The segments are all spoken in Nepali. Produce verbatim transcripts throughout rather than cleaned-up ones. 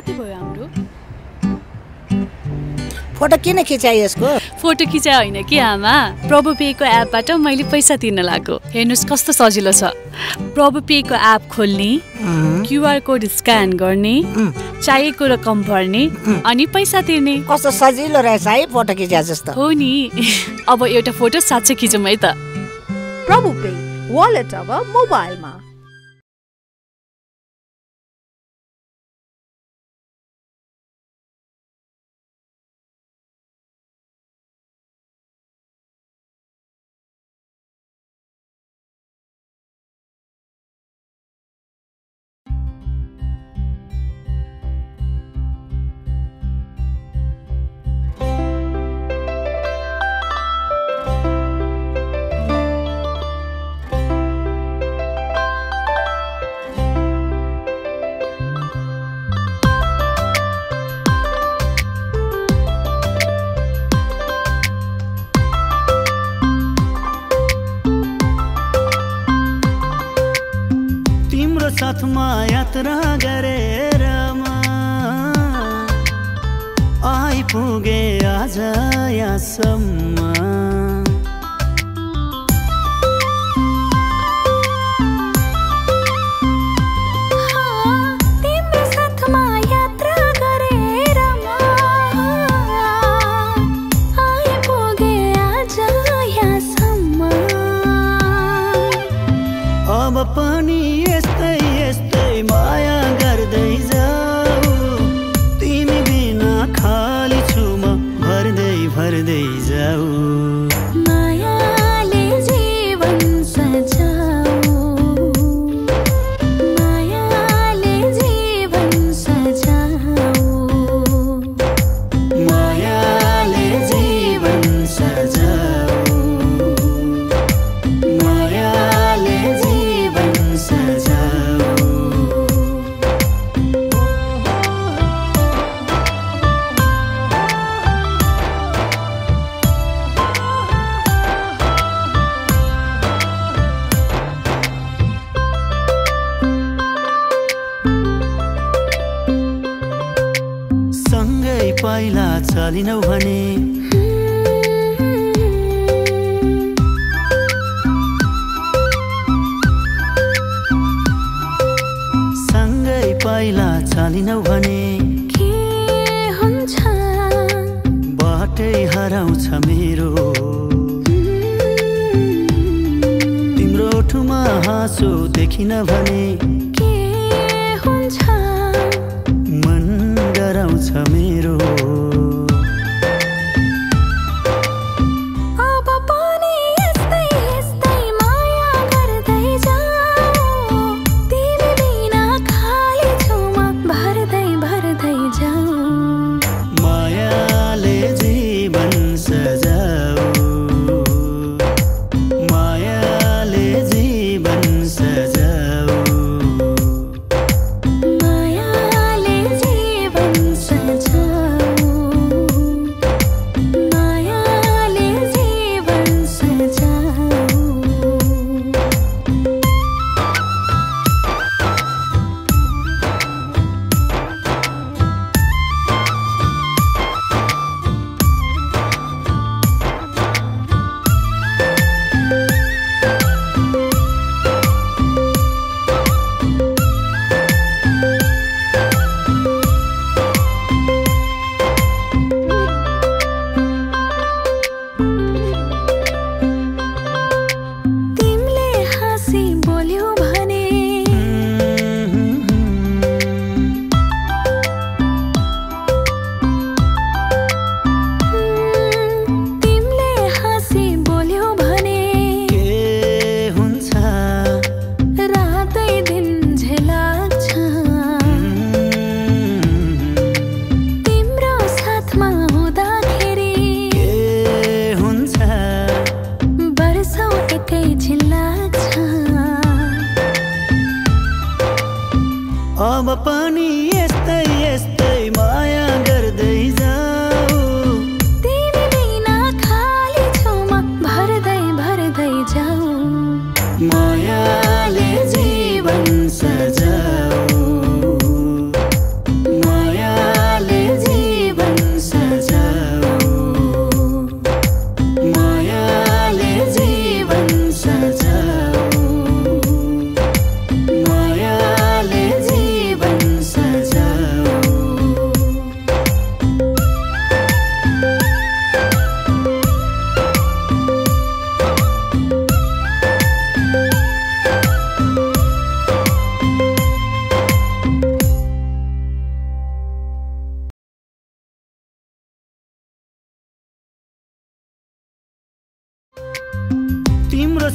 कति भयो हाम्रो फोटो किन खिचाइ यसको फोटो खिचा हैन के आमा प्रभु पे को एप बाट मैले पैसा तिर्न लाग्यो हेर्नुस् कस्तो सजिलो छ प्रभु पे को एप खोल्ने क्यूआर कोड स्क्यान गर्ने चाहिएको रकम भर्ने अनि पैसा तिर्ने कस्तो सजिलो रहेछ है फोटो खिचा जस्तो हो नि अब एउटा फोटो साच्चै खिचौं है त प्रभु पे वालेट अब मोबाइलमा। साथमा यात्रा गरेर म आइपुगे आज यहाँसम्म तिम्रो साथमा यात्रा गरेर म आइपुगे आज यहाँसम्म अब पनि यस्तै माया गर्दै जाऊ तिमी बिना खाली छु म भर्दै भर्दै जाऊ मायाले जीवन सजाऊ मायाले जीवन सजाऊ मायाले जीवन सजाऊ मायाले जीवन सजाऊ पहिला चलिनौ भने सँगै पहिला चलिनौ भने के हुन्छ बाटै हराउँछ मेरो तिम्रो ओठमा हाँसो देखिन भने के हुन्छ मन डराउँछ मेरो अब पनि यस्तै यस्तै माया गर्दै जाऊ तिमी बिना खाली छु म भर्दै भर्दै जाऊ मायाले जीवन सजाऊ माया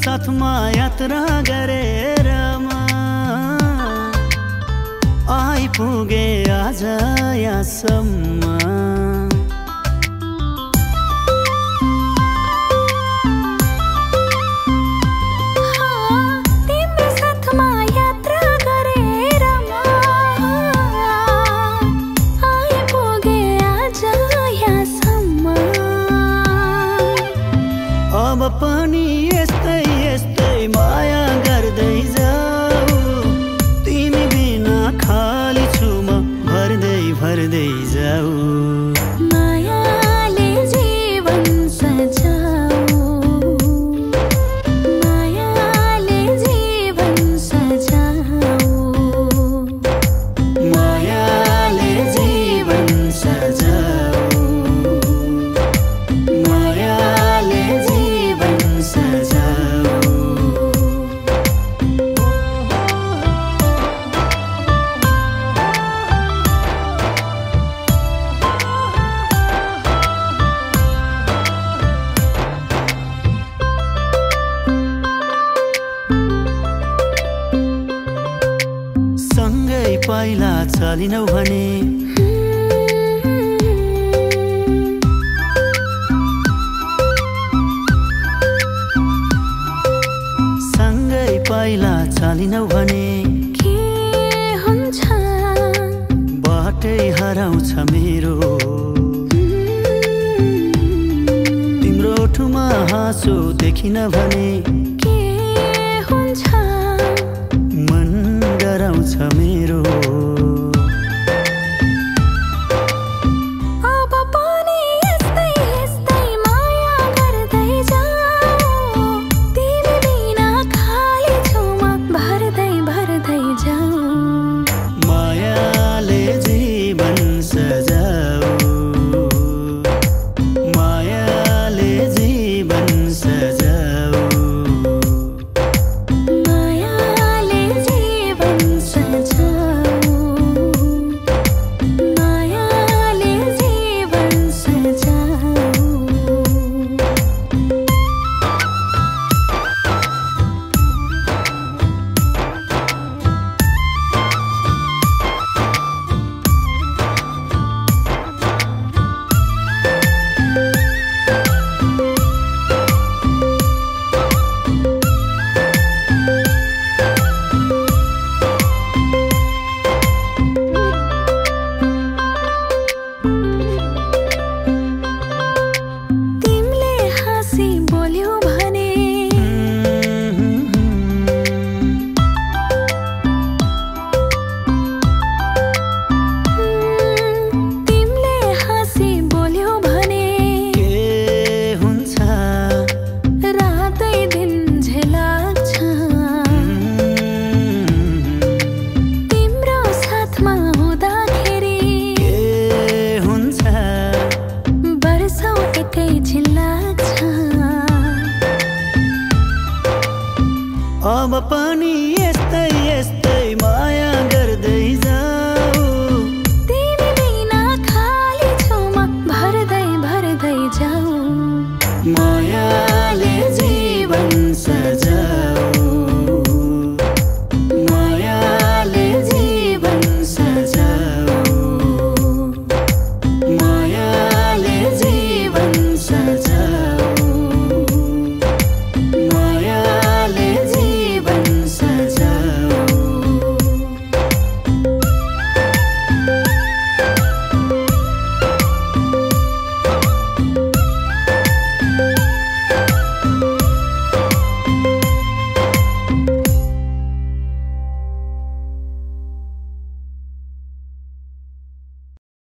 साथ माँ यात्रा गरे रमा आइपुगे आज यहाँसम्म। पानी यस्तै यस्तै माया गर्दै जाऊ, तिमी बिना खाली छु म भर्दै भर्दै जाऊ। मायाले जीवन सजाऊ, मायाले जीवन सजाऊ, मायाले जीवन सजाऊ, मायाले सँगै पाइला चलिनौ भने पाइला चालिनौ भने के हुन्छ, बाटै हराउँछ मेरो। तिम्रो ठुमा हाँसो देखिन भने